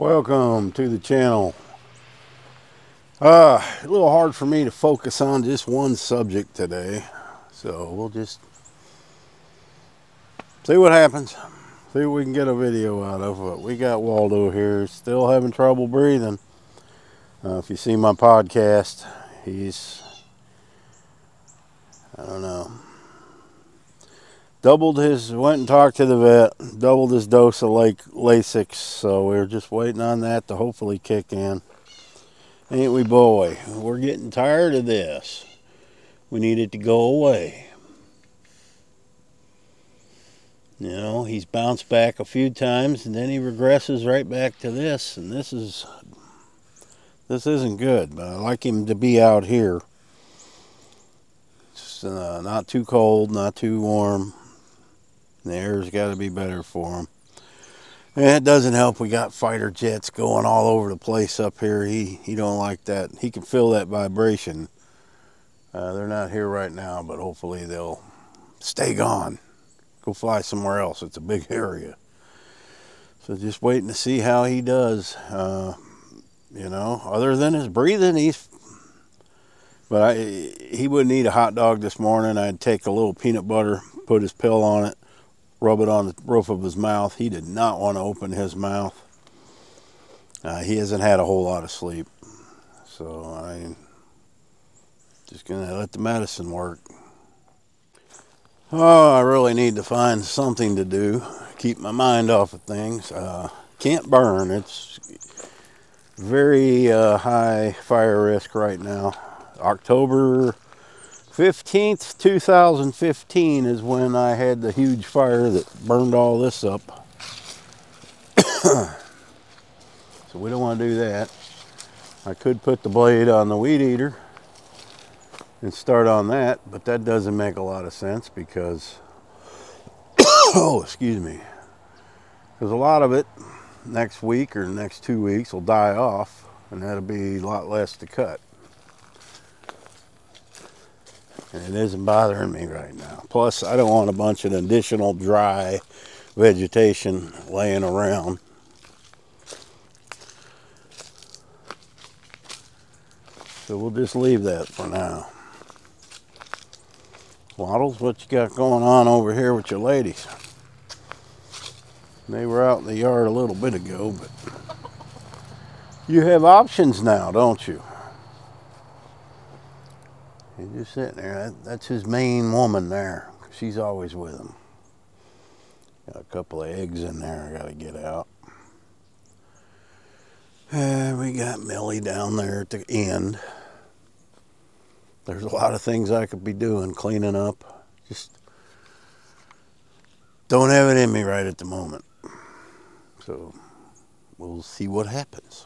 Welcome to the channel. A little hard for me to focus on just one subject today, so we'll just see what happens. See if we can get a video out of it. We got Waldo here, still having trouble breathing. If you see my podcast, he's, I don't know, went and talked to the vet, doubled his dose of Lasix, so we're just waiting on that to hopefully kick in. Ain't we, boy? We're getting tired of this. We need it to go away. You know, he's bounced back a few times, and then he regresses right back to this, and this isn't good, but I like him to be out here. It's not too cold, not too warm. The air's got to be better for him. And it doesn't help. We got fighter jets going all over the place up here. He don't like that. He can feel that vibration. They're not here right now, but hopefully they'll stay gone. Go fly somewhere else. It's a big area. So just waiting to see how he does. You know, other than his breathing, he's... But he wouldn't eat a hot dog this morning. I'd take a little peanut butter, put his pill on it, rub it on the roof of his mouth. He did not want to open his mouth. He hasn't had a whole lot of sleep. So I'm just going to let the medicine work. Oh, I really need to find something to do. Keep my mind off of things. Can't burn. It's very high fire risk right now. October 15th, 2015 is when I had the huge fire that burned all this up. So we don't want to do that. I could put the blade on the weed eater and start on that, but that doesn't make a lot of sense because, oh, excuse me, because a lot of it next week or next 2 weeks will die off, and that'll be a lot less to cut. And it isn't bothering me right now. Plus, I don't want a bunch of additional dry vegetation laying around. So we'll just leave that for now. Waddles, what you got going on over here with your ladies? They were out in the yard a little bit ago, but you have options now, don't you? He's just sitting there. That's his main woman there. She's always with him. Got a couple of eggs in there I gotta get out. We got Millie down there at the end. There's a lot of things I could be doing, cleaning up. Just don't have it in me right at the moment. So we'll see what happens.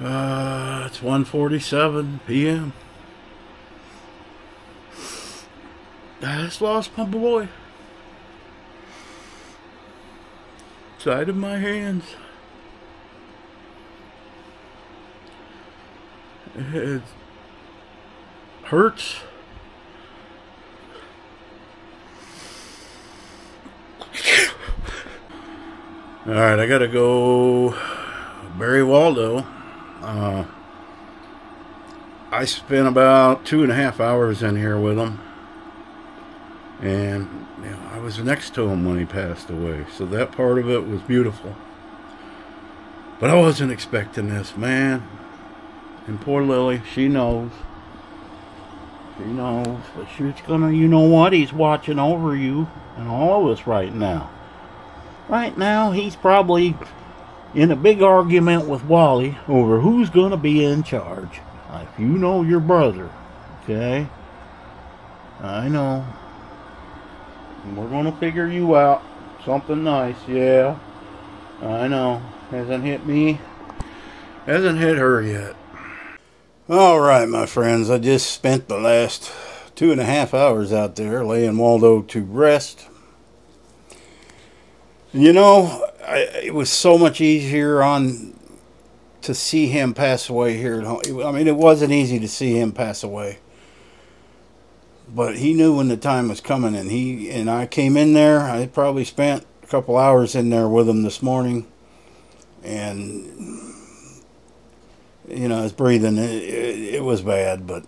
It's 1:47 p.m. I just lost my boy. Side of my hands. It hurts. Alright, I gotta go bury Waldo. I spent about 2.5 hours in here with him, and you know, I was next to him when he passed away, so that part of it was beautiful. But I wasn't expecting this, man. And poor Lily, she knows, but she's gonna, you know what, he's watching over you and all of us right now. Right now, he's probably in a big argument with Wally over who's going to be in charge. If you know your brother, okay? I know. We're going to figure you out. Something nice, yeah. I know. Hasn't hit me. Hasn't hit her yet. Alright, my friends. I just spent the last 2.5 hours out there laying Waldo to rest. You know, it was so much easier to see him pass away here at home. I mean, it wasn't easy to see him pass away, but he knew when the time was coming, and I came in there. I probably spent a couple hours in there with him this morning, and you know, his breathing, it was bad, but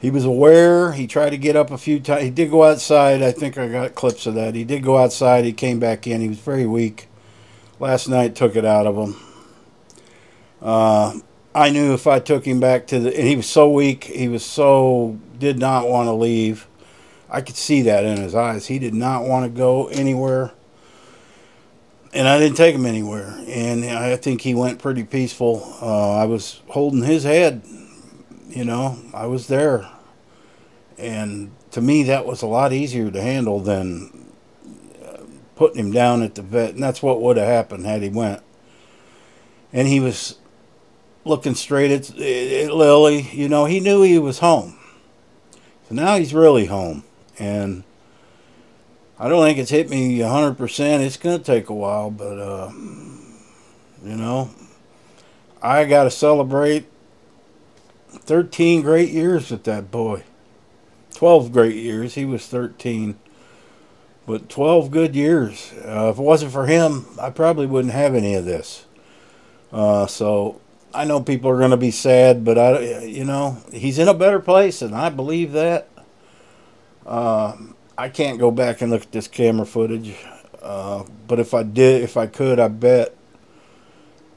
he was aware. He tried to get up a few times. He did go outside. I think I got clips of that. He did go outside. He came back in. He was very weak. Last night took it out of him. I knew if I took him back to the... And he was so weak. He was so... Did not want to leave. I could see that in his eyes. He did not want to go anywhere. And I didn't take him anywhere. And I think he went pretty peaceful. I was holding his head. You know, I was there. And to me, that was a lot easier to handle than putting him down at the vet. And that's what would have happened had he went. And he was looking straight at Lily. You know, he knew he was home. So now he's really home. And I don't think it's hit me 100%. It's going to take a while. But, you know, I got to celebrate 13 great years with that boy. 12 great years. He was 13. But 12 good years. If it wasn't for him, I probably wouldn't have any of this. So I know people are going to be sad, but you know, he's in a better place, and I believe that. I can't go back and look at this camera footage, but if I did, if I could, I bet,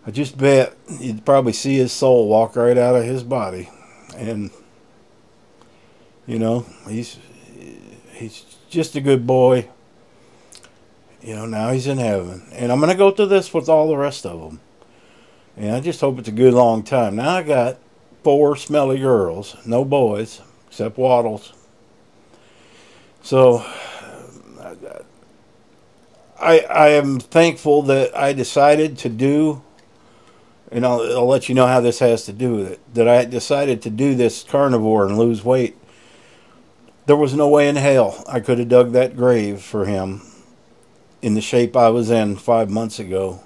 I just bet you'd probably see his soul walk right out of his body. And you know, he's just a good boy. You know, now he's in heaven, and I'm going to go through this with all the rest of them. And I just hope it's a good long time. Now I got 4 smelly girls, no boys, except Waddles. So I am thankful that I decided to do, and I'll let you know how this has to do with it, that I decided to do this carnivore and lose weight. There was no way in hell I could have dug that grave for him in the shape I was in 5 months ago.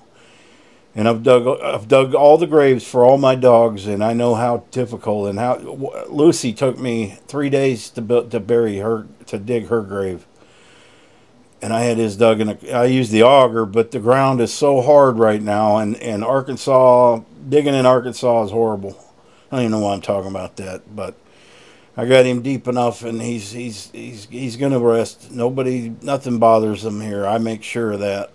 And I've dug all the graves for all my dogs, and I know how difficult and how Lucy took me 3 days to bury her, to dig her grave, and I had his dug in. I used the auger, but the ground is so hard right now, and Arkansas, digging in Arkansas is horrible. I don't even know why I'm talking about that, but I got him deep enough, and he's gonna rest. Nobody, nothing bothers him here. I make sure of that.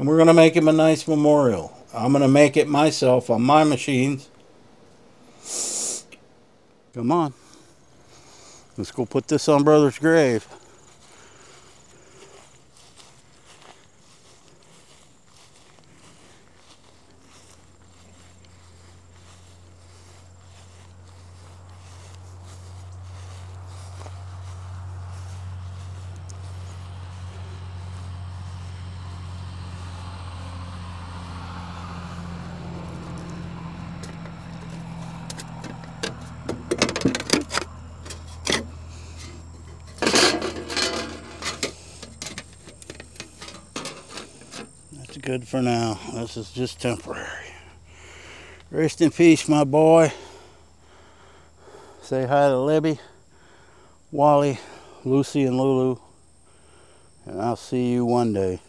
And we're going to make him a nice memorial. I'm going to make it myself on my machines. Come on. Let's go put this on Brother's grave. Good for now. This is just temporary. Rest in peace, my boy. Say hi to Libby, Wally, Lucy, and Lulu, and I'll see you one day.